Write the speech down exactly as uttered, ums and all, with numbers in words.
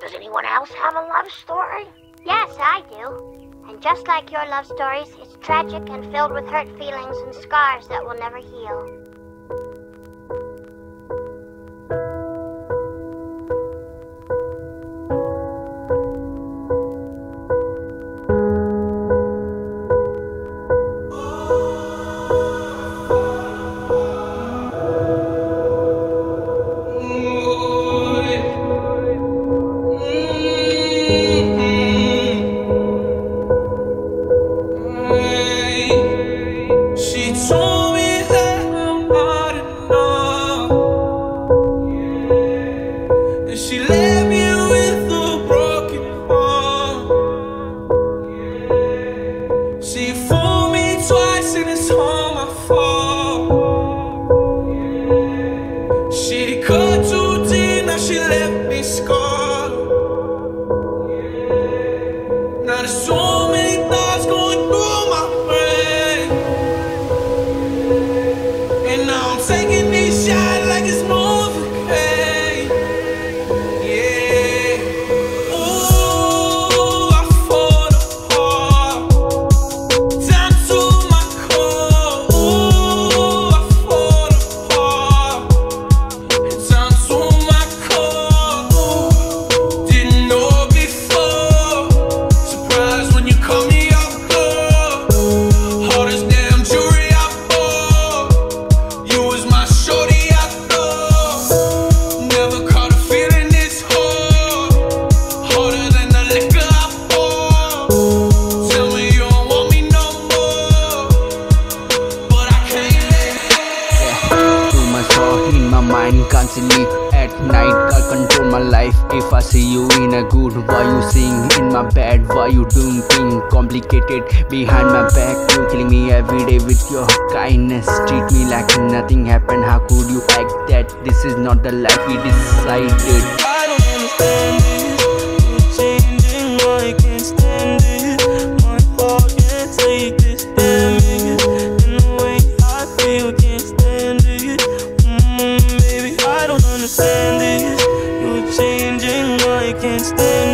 Does anyone else have a love story? Yes, I do. And just like your love stories, it's tragic and filled with hurt feelings and scars that will never heal. Can't stand